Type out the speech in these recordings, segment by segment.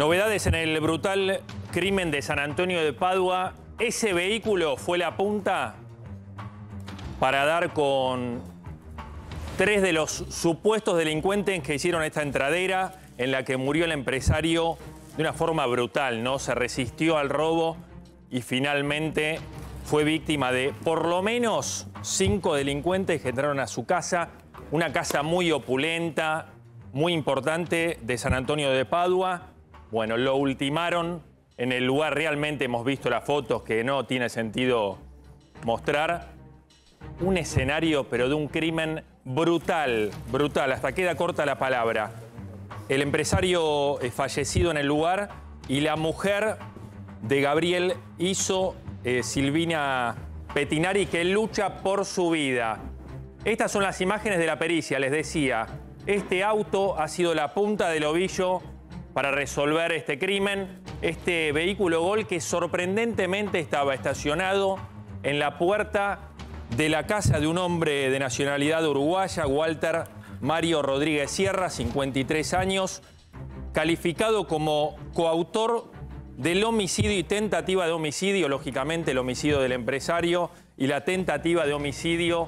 Novedades en el brutal crimen de San Antonio de Padua. Ese vehículo fue la punta para dar con tres de los supuestos delincuentes que hicieron esta entradera en la que murió el empresario de una forma brutal, ¿no? Se resistió al robo y finalmente fue víctima de por lo menos 5 delincuentes que entraron a su casa, una casa muy opulenta, muy importante de San Antonio de Padua. Bueno, lo ultimaron en el lugar, realmente hemos visto las fotos que no tiene sentido mostrar. Un escenario, pero de un crimen brutal, brutal, hasta queda corta la palabra. El empresario fallecido en el lugar y la mujer de Gabriel hizo, Silvina Petinari, que lucha por su vida. Estas son las imágenes de la pericia, les decía. Este auto ha sido la punta del ovillo para resolver este crimen. Este vehículo Gol que sorprendentemente estaba estacionado en la puerta de la casa de un hombre de nacionalidad uruguaya, Walter Mario Rodríguez Sierra, 53 años, calificado como coautor del homicidio y tentativa de homicidio, lógicamente el homicidio del empresario y la tentativa de homicidio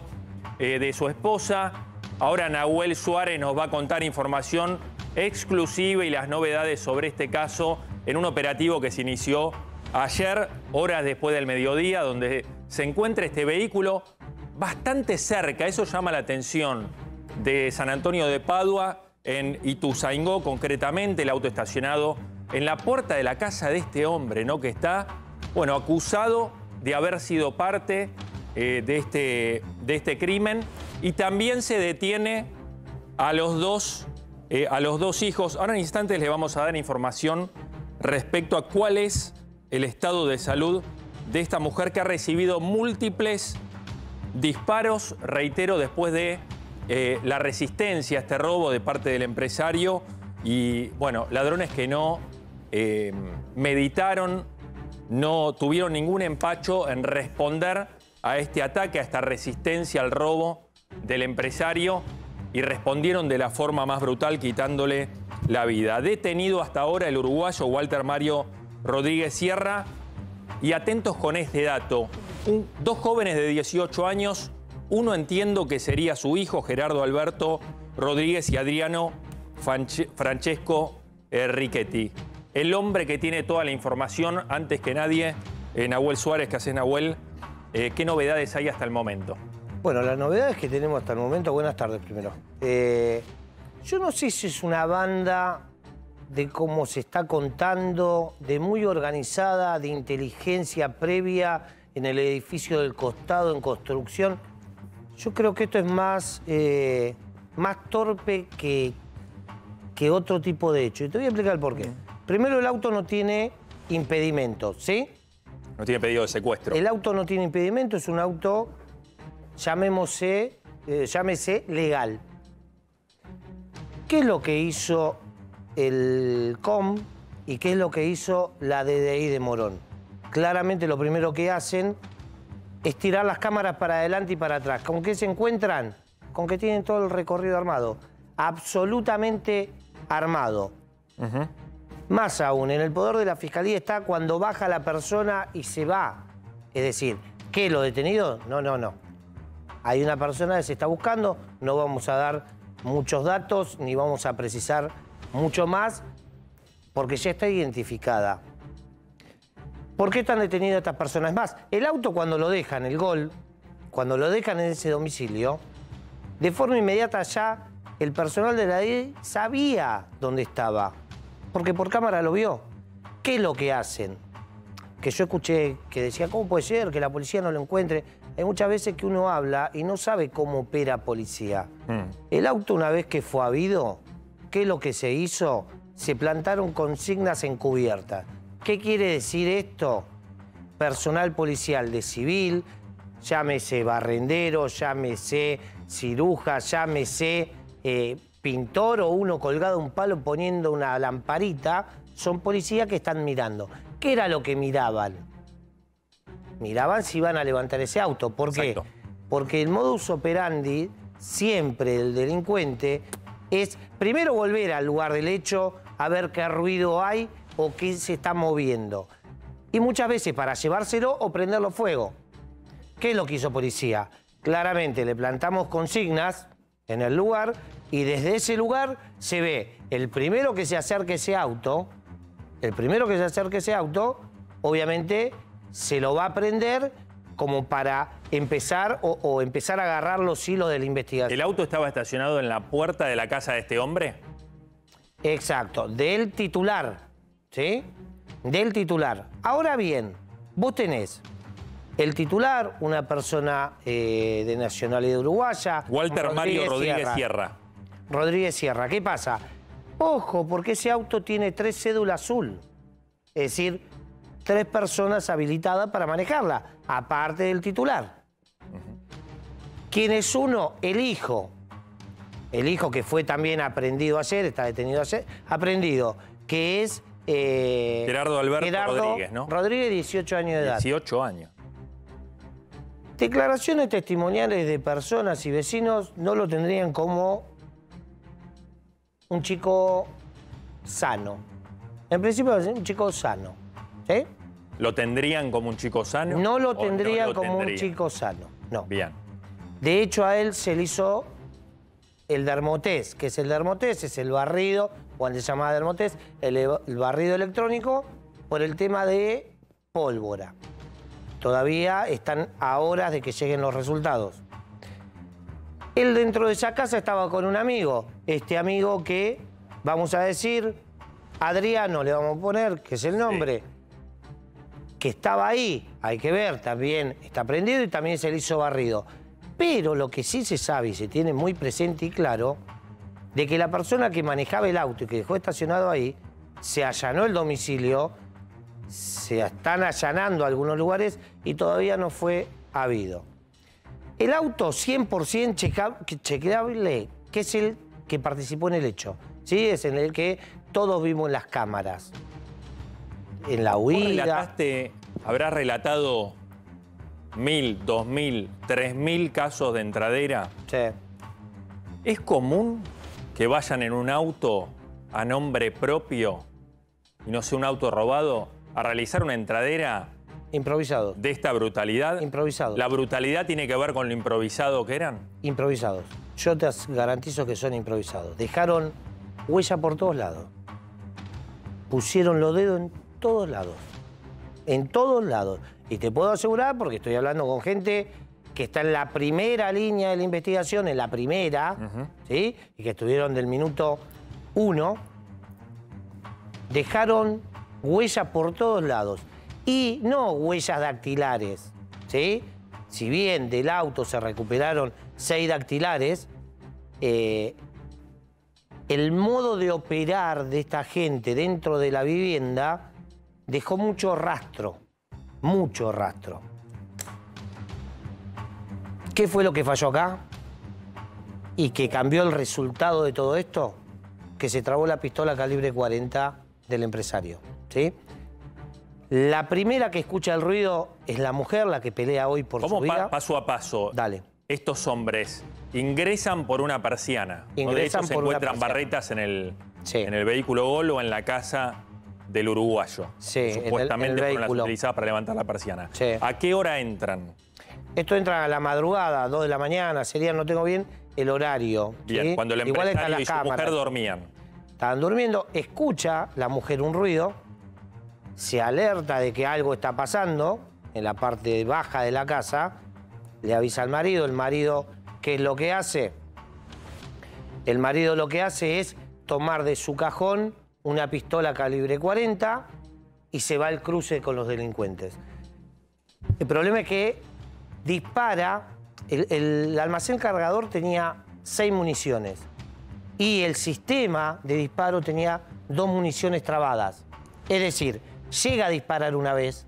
de su esposa. Ahora Nahuel Suárez nos va a contar información exclusiva y las novedades sobre este caso en un operativo que se inició ayer, horas después del mediodía, donde se encuentra este vehículo bastante cerca, eso llama la atención, de San Antonio de Padua, en Ituzaingó concretamente, el auto estacionado en la puerta de la casa de este hombre, ¿no? Que está, bueno, acusado de haber sido parte de este crimen, y también se detiene a los dos hijos. Ahora en instantes les vamos a dar información respecto a cuál es el estado de salud de esta mujer que ha recibido múltiples disparos, reitero, después de la resistencia a este robo de parte del empresario y, bueno, ladrones que no meditaron, no tuvieron ningún empacho en responder a este ataque, a esta resistencia al robo del empresario y respondieron de la forma más brutal, quitándole la vida. Detenido hasta ahora el uruguayo Walter Mario Rodríguez Sierra, y atentos con este dato, dos jóvenes de 18 años, uno entiendo que sería su hijo, Gerardo Alberto Rodríguez, y Adriano Francesco Riquetti. El hombre que tiene toda la información, antes que nadie, Nahuel Suárez. ¿Qué haces, Nahuel? ¿Qué novedades hay hasta el momento? Bueno, las novedades que tenemos hasta el momento, buenas tardes primero. Yo no sé si es una banda, de cómo se está contando, de muy organizada, de inteligencia previa en el edificio del costado, en construcción. Yo creo que esto es más torpe que otro tipo de hecho. Y te voy a explicar por qué. Primero, el auto no tiene impedimento, ¿sí? No tiene pedido de secuestro. El auto no tiene impedimento, es un auto, llámese legal. ¿Qué es lo que hizo el COM y qué es lo que hizo la DDI de Morón? Claramente lo primero que hacen es tirar las cámaras para adelante y para atrás. ¿Con qué se encuentran? Con que tienen todo el recorrido armado. Absolutamente armado. Más aún, en el poder de la Fiscalía está cuando baja la persona y se va. Es decir, ¿qué? ¿Lo detenido? No. Hay una persona que se está buscando, no vamos a dar muchos datos ni vamos a precisar mucho más, porque ya está identificada. ¿Por qué están detenidas estas personas? Es más, el auto cuando lo dejan, el Gol, cuando lo dejan en ese domicilio, de forma inmediata ya el personal de la DDI sabía dónde estaba, porque por cámara lo vio. ¿Qué es lo que hacen? Que yo escuché que decía, ¿cómo puede ser que la policía no lo encuentre? Hay muchas veces que uno habla y no sabe cómo opera policía. El auto, una vez que fue habido, ¿qué es lo que se hizo? Se plantaron consignas encubiertas. ¿Qué quiere decir esto? Personal policial de civil, llámese barrendero, llámese ciruja, llámese pintor o uno colgado a un palo poniendo una lamparita, son policías que están mirando. ¿Qué era lo que miraban? Miraban si iban a levantar ese auto. ¿Por qué? Exacto. Porque el modus operandi, siempre el delincuente, es primero volver al lugar del hecho, a ver qué ruido hay o qué se está moviendo. Y muchas veces para llevárselo o prenderlo fuego. ¿Qué es lo que hizo policía? Claramente le plantamos consignas en el lugar y desde ese lugar se ve el primero que se acerque ese auto, obviamente se lo va a prender como para empezar o empezar a agarrar los hilos de la investigación. ¿El auto estaba estacionado en la puerta de la casa de este hombre? Exacto, del titular, ¿sí? Del titular. Ahora bien, vos tenés el titular, una persona de nacionalidad uruguaya. Walter Mario Rodríguez Sierra. Rodríguez Sierra. ¿Qué pasa? Ojo, porque ese auto tiene 3 cédulas azul. Es decir, 3 personas habilitadas para manejarla, aparte del titular. ¿Quién es uno? El hijo. El hijo que fue también aprendido ayer, está detenido ayer, aprendido, que es... Gerardo Alberto Rodríguez, ¿no? Rodríguez, 18 años de edad. 18 años. Declaraciones testimoniales de personas y vecinos no lo tendrían como un chico sano. En principio, un chico sano. ¿Sí? ¿Lo tendrían como un chico sano? No lo tendrían un chico sano, no. Bien. De hecho, a él se le hizo el dermotés. ¿Qué es el dermotés? Es el barrido, o antes se llamaba dermotés, el barrido electrónico por el tema de pólvora. Todavía están a horas de que lleguen los resultados. Él dentro de esa casa estaba con un amigo. Este amigo que, vamos a decir, Adriano le vamos a poner, que es el nombre, sí, que estaba ahí. Hay que ver, también está prendido y también se le hizo barrido. Pero lo que sí se sabe y se tiene muy presente y claro, de que la persona que manejaba el auto y que dejó estacionado ahí, se allanó el domicilio, se están allanando algunos lugares y todavía no fue habido. El auto 100% chequeable, que es el que participó en el hecho, ¿sí? Es en el que todos vimos en las cámaras, en la huida. Habrás relatado 1000, 2000, 3000 casos de entradera. Sí. ¿Es común que vayan en un auto a nombre propio y no sea un auto robado a realizar una entradera? Improvisado. ¿De esta brutalidad? Improvisado. ¿La brutalidad tiene que ver con lo improvisado que eran? Improvisados. Yo te garantizo que son improvisados. Dejaron huella por todos lados. Pusieron los dedos en todos lados. En todos lados. Y te puedo asegurar, porque estoy hablando con gente que está en la primera línea de la investigación, en la primera, ¿sí? Y que estuvieron del minuto 1. Dejaron huellas por todos lados. Y no huellas dactilares, ¿sí? Si bien del auto se recuperaron 6 dactilares, el modo de operar de esta gente dentro de la vivienda dejó mucho rastro, mucho rastro. ¿Qué fue lo que falló acá? ¿Y que cambió el resultado de todo esto? Que se trabó la pistola calibre 40 del empresario, ¿sí? La primera que escucha el ruido es la mujer, la que pelea hoy por su vida. ¿Cómo paso a paso? Dale. Estos hombres ingresan por una persiana. Ingresan por una persiana. Se encuentran barretas en el vehículo Gol o en la casa del uruguayo. Sí, supuestamente fueron las utilizadas para levantar la persiana. Sí. ¿A qué hora entran? Esto entra a la madrugada, 2 de la mañana. Sería, no tengo bien el horario. Bien, ¿sí? Cuando el empresario y su mujer dormían. Estaban durmiendo. Escucha la mujer un ruido. Se alerta de que algo está pasando en la parte baja de la casa, le avisa al marido. El marido, ¿qué es lo que hace? El marido lo que hace es tomar de su cajón una pistola calibre 40 y se va al cruce con los delincuentes. El problema es que dispara, el almacén cargador tenía 6 municiones y el sistema de disparo tenía 2 municiones trabadas. Es decir, llega a disparar una vez,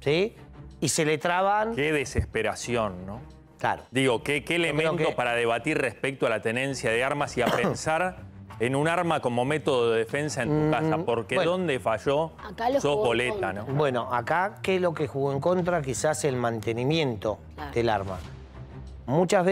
¿sí? Y se le traban... Qué desesperación, ¿no? Claro. Digo, qué elemento para debatir respecto a la tenencia de armas y a pensar en un arma como método de defensa en tu casa. Porque bueno, ¿dónde falló? Sos boleta, ¿no? Bueno, acá, ¿qué es lo que jugó en contra? Quizás el mantenimiento, claro, del arma. Muchas veces...